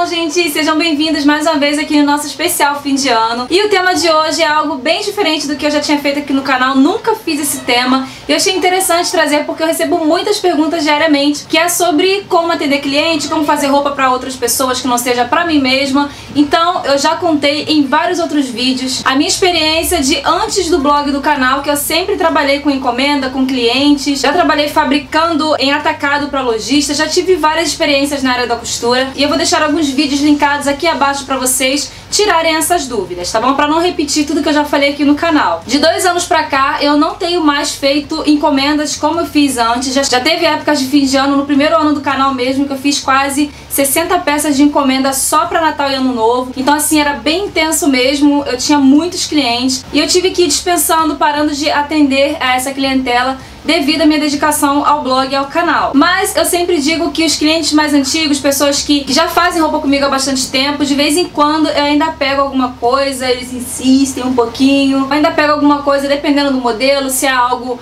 Bom, gente, sejam bem-vindos mais uma vez aqui no nosso especial fim de ano. E o tema de hoje é algo bem diferente do que eu já tinha feito aqui no canal, nunca fiz esse tema. E eu achei interessante trazer porque eu recebo muitas perguntas diariamente, que é sobre como atender cliente, como fazer roupa para outras pessoas que não seja para mim mesma. Então, eu já contei em vários outros vídeos a minha experiência de antes do blog do canal, que eu sempre trabalhei com encomenda, com clientes, já trabalhei fabricando em atacado para lojistas, já tive várias experiências na área da costura e eu vou deixar alguns vídeos linkados aqui abaixo pra vocês tirarem essas dúvidas, tá bom? Pra não repetir tudo que eu já falei aqui no canal. De 2 anos pra cá, eu não tenho mais feito encomendas como eu fiz antes. Já teve épocas de fim de ano, no primeiro ano do canal mesmo, que eu fiz quase 60 peças de encomenda só pra Natal e Ano Novo. Então, assim, era bem intenso mesmo, eu tinha muitos clientes e eu tive que ir dispensando, parando de atender a essa clientela devido à minha dedicação ao blog e ao canal. Mas eu sempre digo que os clientes mais antigos, pessoas que já fazem roupa comigo há bastante tempo, de vez em quando eu ainda pego alguma coisa, eles insistem um pouquinho, eu ainda pego alguma coisa dependendo do modelo, se é algo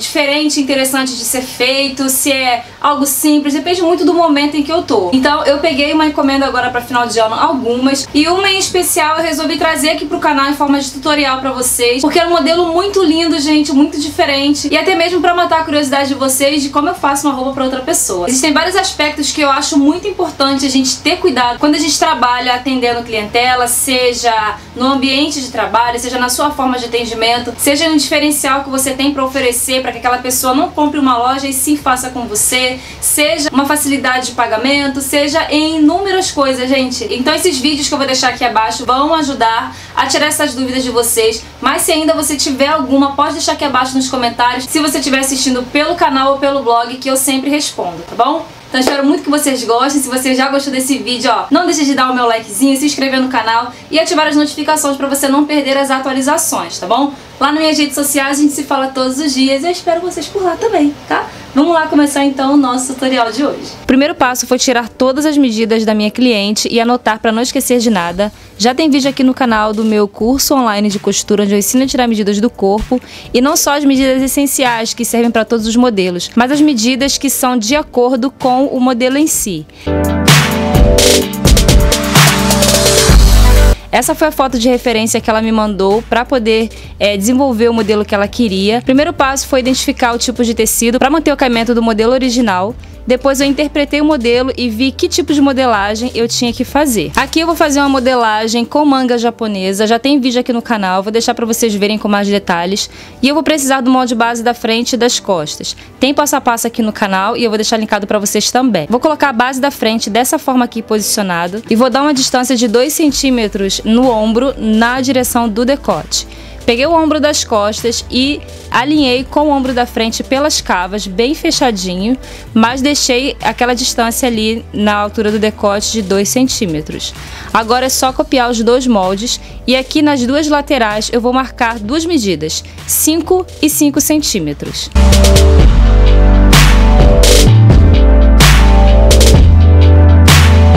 diferente, interessante de ser feito, se é algo simples, depende muito do momento em que eu tô. Então eu peguei uma encomenda agora pra final de ano, algumas, e uma em especial eu resolvi trazer aqui pro canal em forma de tutorial pra vocês, porque é um modelo muito lindo, gente, muito diferente, e até mesmo pra matar a curiosidade de vocês de como eu faço uma roupa pra outra pessoa. Existem vários aspectos que eu acho muito importante a gente ter cuidado quando a gente trabalha atendendo clientela, seja no ambiente de trabalho, seja na sua forma de atendimento, seja no diferencial que você tem pra oferecer pra que aquela pessoa não compre uma loja e sim faça com você, seja uma facilidade de pagamento, seja em inúmeras coisas, gente. Então esses vídeos que eu vou deixar aqui abaixo vão ajudar a tirar essas dúvidas de vocês, mas se ainda você tiver alguma, pode deixar aqui abaixo nos comentários, se você estiver assistindo pelo canal ou pelo blog, que eu sempre respondo, tá bom? Então espero muito que vocês gostem. Se você já gostou desse vídeo, ó, não deixe de dar o meu likezinho, se inscrever no canal e ativar as notificações pra você não perder as atualizações, tá bom? Lá nas minhas redes sociais a gente se fala todos os dias e eu espero vocês por lá também, tá? Vamos lá começar então o nosso tutorial de hoje. O primeiro passo foi tirar todas as medidas da minha cliente e anotar para não esquecer de nada. Já tem vídeo aqui no canal do meu curso online de costura, onde eu ensino a tirar medidas do corpo. E não só as medidas essenciais, que servem para todos os modelos, mas as medidas que são de acordo com o modelo em si. Essa foi a foto de referência que ela me mandou para poder desenvolver o modelo que ela queria. Primeiro passo foi identificar o tipo de tecido para manter o caimento do modelo original. Depois eu interpretei o modelo e vi que tipo de modelagem eu tinha que fazer. Aqui eu vou fazer uma modelagem com manga japonesa, já tem vídeo aqui no canal, vou deixar para vocês verem com mais detalhes. E eu vou precisar do molde base da frente e das costas. Tem passo a passo aqui no canal e eu vou deixar linkado para vocês também. Vou colocar a base da frente dessa forma aqui posicionado e vou dar uma distância de 2 centímetros no ombro na direção do decote. Peguei o ombro das costas e alinhei com o ombro da frente pelas cavas, bem fechadinho, mas deixei aquela distância ali na altura do decote de 2 centímetros. Agora é só copiar os dois moldes e aqui nas duas laterais eu vou marcar duas medidas, 5 e 5 centímetros.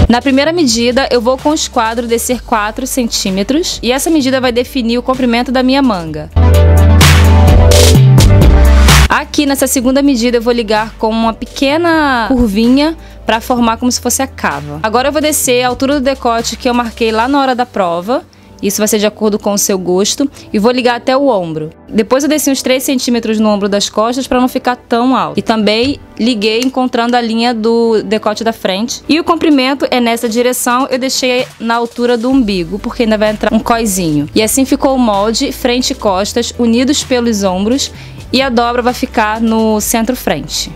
Na primeira medida, eu vou com o esquadro descer 4 centímetros e essa medida vai definir o comprimento da minha manga. Aqui nessa segunda medida eu vou ligar com uma pequena curvinha para formar como se fosse a cava. Agora eu vou descer a altura do decote que eu marquei lá na hora da prova. Isso vai ser de acordo com o seu gosto. E vou ligar até o ombro. Depois eu desci uns 3 centímetros no ombro das costas para não ficar tão alto. E também liguei encontrando a linha do decote da frente. E o comprimento é nessa direção. Eu deixei na altura do umbigo, porque ainda vai entrar um coisinho. E assim ficou o molde, frente e costas, unidos pelos ombros. E a dobra vai ficar no centro-frente.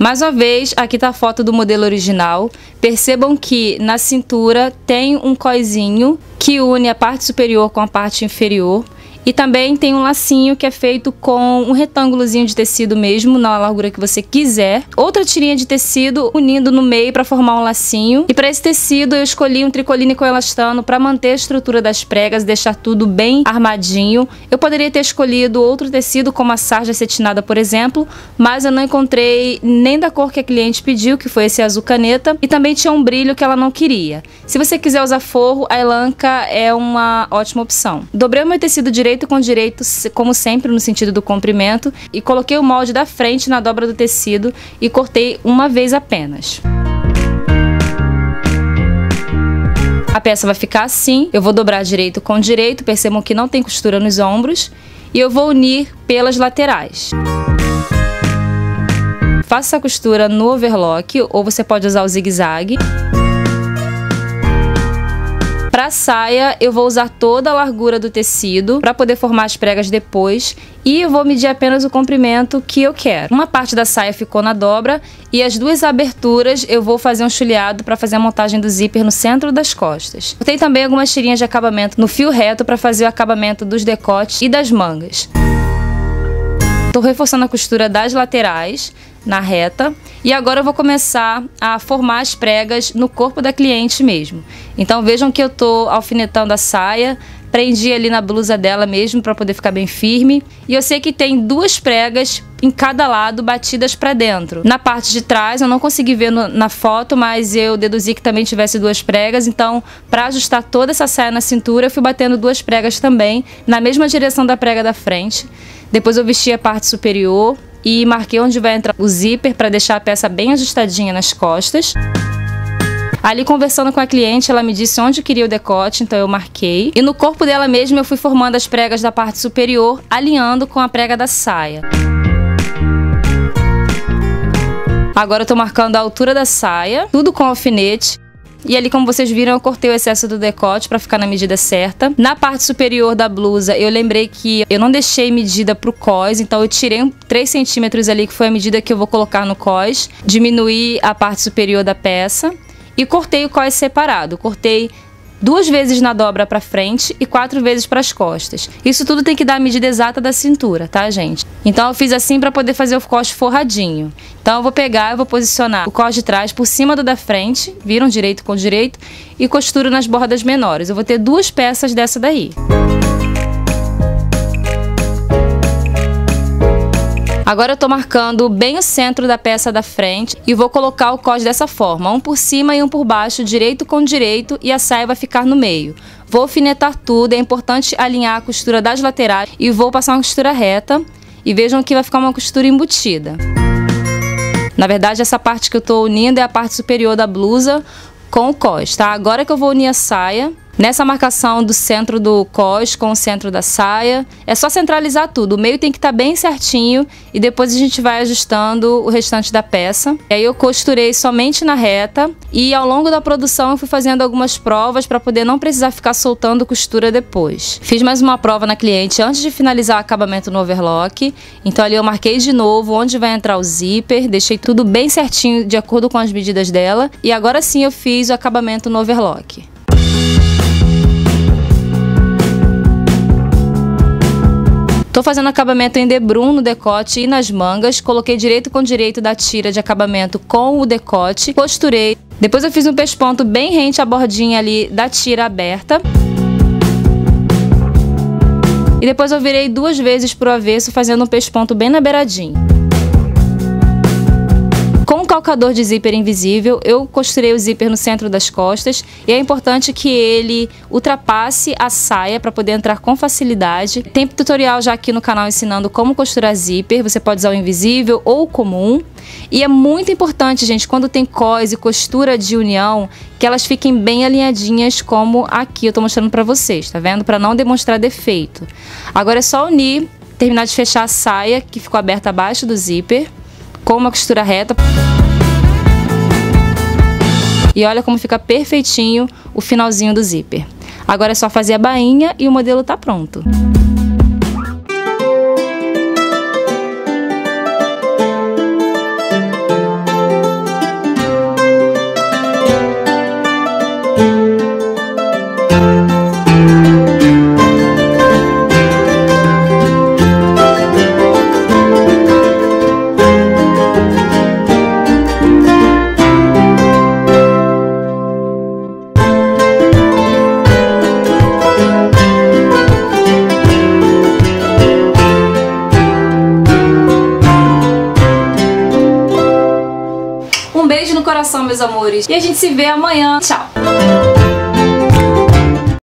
Mais uma vez, aqui tá a foto do modelo original. Percebam que na cintura tem um coisinho que une a parte superior com a parte inferior. E também tem um lacinho que é feito com um retângulozinho de tecido mesmo, na largura que você quiser. Outra tirinha de tecido unindo no meio para formar um lacinho. E para esse tecido eu escolhi um tricoline com elastano para manter a estrutura das pregas, deixar tudo bem armadinho. Eu poderia ter escolhido outro tecido, como a sarja cetinada, por exemplo, mas eu não encontrei nem da cor que a cliente pediu, que foi esse azul caneta. E também tinha um brilho que ela não queria. Se você quiser usar forro, a elanca é uma ótima opção. Dobrei o meu tecido direito com direito, como sempre, no sentido do comprimento, e coloquei o molde da frente na dobra do tecido e cortei uma vez apenas. peça vai ficar assim, eu vou dobrar direito com direito, percebam que não tem costura nos ombros, e eu vou unir pelas laterais. Faça a costura no overlock, ou você pode usar o zigue-zague. Para a saia, eu vou usar toda a largura do tecido para poder formar as pregas depois e vou medir apenas o comprimento que eu quero. Uma parte da saia ficou na dobra e as duas aberturas eu vou fazer um chuleado para fazer a montagem do zíper no centro das costas. Cortei também algumas tirinhas de acabamento no fio reto para fazer o acabamento dos decotes e das mangas. Estou reforçando a costura das laterais na reta e agora eu vou começar a formar as pregas no corpo da cliente mesmo. Então vejam que eu estou alfinetando a saia, prendi ali na blusa dela mesmo para poder ficar bem firme. E eu sei que tem duas pregas em cada lado batidas para dentro. Na parte de trás eu não consegui ver na foto, mas eu deduzi que também tivesse duas pregas. Então para ajustar toda essa saia na cintura eu fui batendo duas pregas também na mesma direção da prega da frente. Depois eu vesti a parte superior e marquei onde vai entrar o zíper para deixar a peça bem ajustadinha nas costas. Ali conversando com a cliente, ela me disse onde queria o decote, então eu marquei. E no corpo dela mesma eu fui formando as pregas da parte superior, alinhando com a prega da saia. Agora eu tô marcando a altura da saia, tudo com alfinete. E ali, como vocês viram, eu cortei o excesso do decote para ficar na medida certa. Na parte superior da blusa, eu lembrei que eu não deixei medida pro cós, então eu tirei 3 centímetros ali, que foi a medida que eu vou colocar no cós. Diminuí a parte superior da peça e cortei o cós separado. Cortei 2 vezes na dobra para frente e 4 vezes para as costas. Isso tudo tem que dar a medida exata da cintura, tá, gente? Então eu fiz assim para poder fazer o cós forradinho. Então eu vou pegar, eu vou posicionar o cós de trás por cima do da frente, viram direito com direito, e costuro nas bordas menores. Eu vou ter 2 peças dessa daí. Agora eu tô marcando bem o centro da peça da frente e vou colocar o cós dessa forma, um por cima e um por baixo, direito com direito, e a saia vai ficar no meio. Vou alfinetar tudo, é importante alinhar a costura das laterais e vou passar uma costura reta e vejam que vai ficar uma costura embutida. Na verdade, essa parte que eu tô unindo é a parte superior da blusa com o cós, tá? Agora que eu vou unir a saia, nessa marcação do centro do cós com o centro da saia, é só centralizar tudo. O meio tem que estar bem certinho e depois a gente vai ajustando o restante da peça. E aí eu costurei somente na reta e ao longo da produção eu fui fazendo algumas provas para poder não precisar ficar soltando costura depois. Fiz mais uma prova na cliente antes de finalizar o acabamento no overlock. Então ali eu marquei de novo onde vai entrar o zíper, deixei tudo bem certinho de acordo com as medidas dela. E agora sim eu fiz o acabamento no overlock. Estou fazendo acabamento em debrum no decote e nas mangas, coloquei direito com direito da tira de acabamento com o decote, costurei. Depois eu fiz um pesponto bem rente à bordinha ali da tira aberta. E depois eu virei 2 vezes pro avesso fazendo um pesponto bem na beiradinha. Com o calcador de zíper invisível, eu costurei o zíper no centro das costas e é importante que ele ultrapasse a saia para poder entrar com facilidade. Tem tutorial já aqui no canal ensinando como costurar zíper, você pode usar o invisível ou o comum. E é muito importante, gente, quando tem cós e costura de união, que elas fiquem bem alinhadinhas como aqui eu tô mostrando para vocês, tá vendo? Para não demonstrar defeito. Agora é só unir, terminar de fechar a saia que ficou aberta abaixo do zíper, com uma costura reta. E olha como fica perfeitinho o finalzinho do zíper. Agora é só fazer a bainha e o modelo tá pronto. Um beijo no coração, meus amores. E a gente se vê amanhã. Tchau!